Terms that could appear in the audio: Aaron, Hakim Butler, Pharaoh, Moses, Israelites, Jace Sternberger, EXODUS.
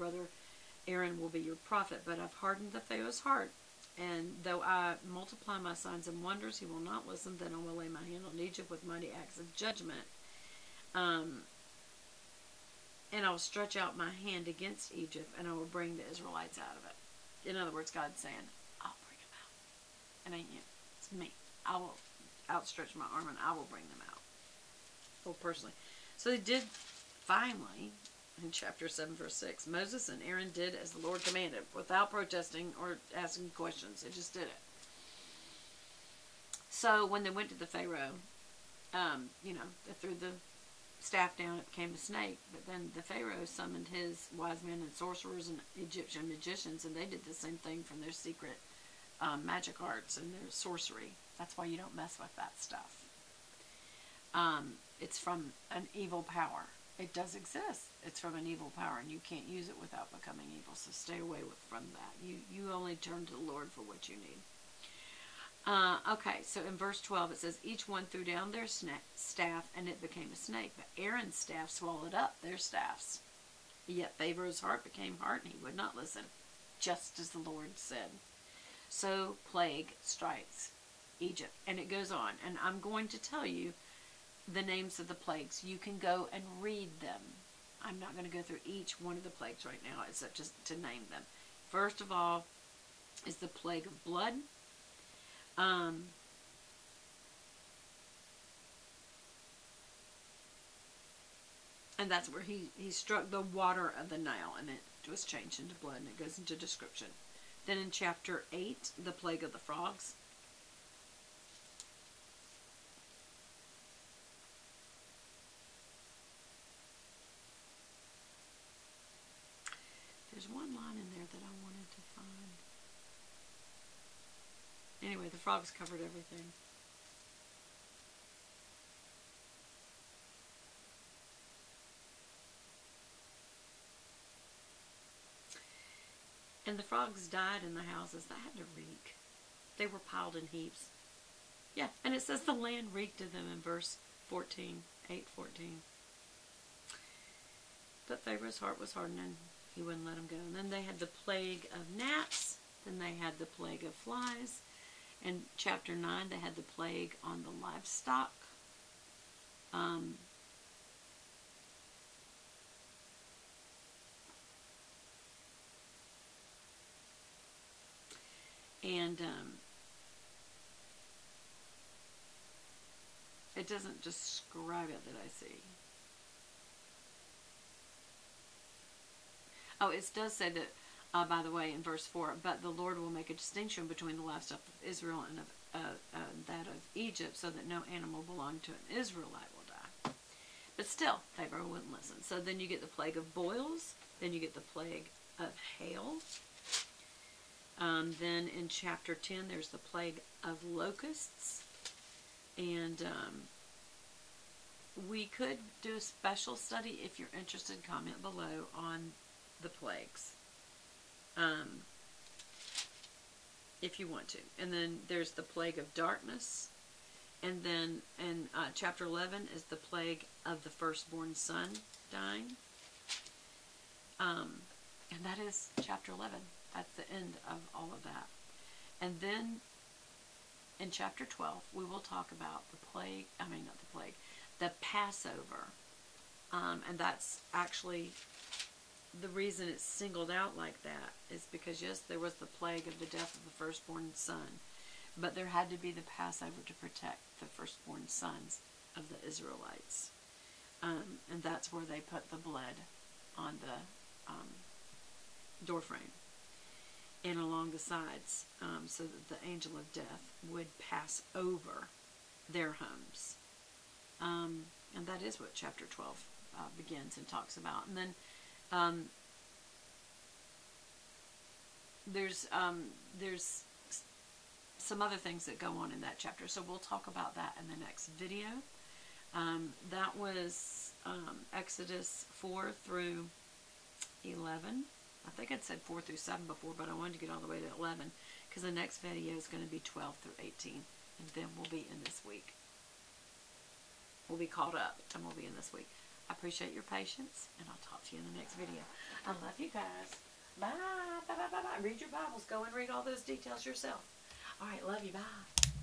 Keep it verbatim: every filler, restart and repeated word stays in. brother Aaron will be your prophet, but I've hardened the Pharaoh's heart. And though I multiply my signs and wonders, he will not listen. Then I will lay my hand on Egypt with mighty acts of judgment. Um, and I will stretch out my hand against Egypt, and I will bring the Israelites out of it. In other words, God's saying, I'll bring them out. It ain't you. It's me. I will outstretch my arm, and I will bring them out. Well, personally. So they did finally, in chapter seven, verse six, Moses and Aaron did as the Lord commanded, without protesting or asking questions. They just did it. So when they went to the Pharaoh, um, you know, they threw the staff down, it became a snake. But then the Pharaoh summoned his wise men and sorcerers and Egyptian magicians, and they did the same thing from their secret um, magic arts and their sorcery. That's why you don't mess with that stuff. Um, it's from an evil power. It does exist. It's from an evil power, and you can't use it without becoming evil. So stay away with, from that. You you only turn to the Lord for what you need. Uh, okay, so in verse twelve it says, each one threw down their sna staff, and it became a snake. But Aaron's staff swallowed up their staffs. Yet Pharaoh's heart became hard, and he would not listen, just as the Lord said. So plague strikes Egypt. And it goes on. And I'm going to tell you the names of the plagues. You can go and read them. I'm not going to go through each one of the plagues right now, except just to name them. First of all is the plague of blood. Um, and that's where he, he struck the water of the Nile, and it was changed into blood, and it goes into description. Then in chapter eight, the plague of the frogs. There's one line in there that I wanted to find. Anyway, the frogs covered everything. And the frogs died in the houses. That had to reek. They were piled in heaps. Yeah, and it says the land reeked of them in verse fourteen, eight fourteen. But Pharaoh's heart was hardened. He wouldn't let them go. And then they had the plague of gnats. Then they had the plague of flies. In chapter nine, they had the plague on the livestock. Um, and um, it doesn't describe it that I see. Oh, it does say that, uh, by the way, in verse four, but the Lord will make a distinction between the livestock of Israel and of, uh, uh, that of Egypt, so that no animal belonging to an Israelite will die. But still, Pharaoh wouldn't listen. So then you get the plague of boils. Then you get the plague of hail. Um, then in chapter ten, there's the plague of locusts. And um, we could do a special study. If you're interested, comment below on the plagues, um, if you want to. And then there's the plague of darkness, and then in uh, chapter eleven is the plague of the firstborn son dying, um, and that is chapter eleven. That's the end of all of that. And then in chapter twelve we will talk about the plague, I mean not the plague, the Passover, um, and that's actually the reason it's singled out like that is because, yes, there was the plague of the death of the firstborn son, but there had to be the Passover to protect the firstborn sons of the Israelites. Um, and that's where they put the blood on the um, door frame and along the sides, um, so that the angel of death would pass over their homes. Um, and that is what chapter twelve uh, begins and talks about. And then Um, there's um, there's some other things that go on in that chapter, so we'll talk about that in the next video. Um, that was um, Exodus four through eleven. I think I'd said four through seven before, but I wanted to get all the way to eleven because the next video is going to be twelve through eighteen, and then we'll be in this week. We'll be caught up, and we'll be in this week. I appreciate your patience, and I'll talk to you in the next video. I love you guys. Bye. Bye, bye, bye, bye. Read your Bibles. Go and read all those details yourself. All right, love you. Bye.